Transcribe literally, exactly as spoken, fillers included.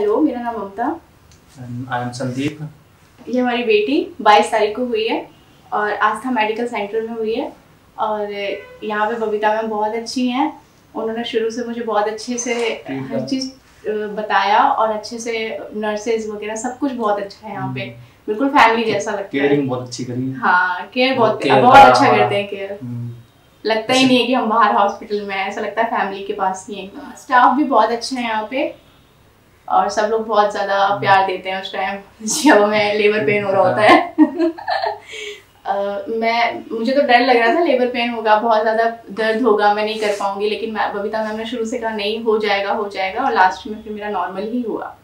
Hello, मेरा नाम ममता, I am Sandeep. ये हमारी बेटी बाईस तारीख को हुई है और आस्था मेडिकल सेंटर में हुई है। और यहाँ पे बबीता मैम बहुत अच्छी हैं। उन्होंने शुरू से मुझे बहुत अच्छे से हर चीज़ बताया और अच्छे से नर्सेज वगैरह सब कुछ बहुत अच्छा है यहाँ पे, बिल्कुल फैमिली जैसा लगता है। केयरिंग बहुत अच्छी करी है। हाँ, केयर बहुत बहुत अच्छा करते हैं। केयर लगता ही नहीं है कि हम बाहर हॉस्पिटल में, ऐसा लगता है फैमिली के पास ही है। स्टाफ भी बहुत अच्छे हैं यहाँ पे और सब लोग बहुत ज्यादा प्यार देते हैं उस टाइम जब हमें लेबर पेन हो रहा होता है। Uh, मैं मुझे तो डर लग रहा था लेबर पेन होगा, बहुत ज़्यादा दर्द होगा, मैं नहीं कर पाऊंगी, लेकिन बबीता मैम ने शुरू से कहा नहीं, हो जाएगा हो जाएगा और लास्ट में फिर मेरा नॉर्मल ही हुआ।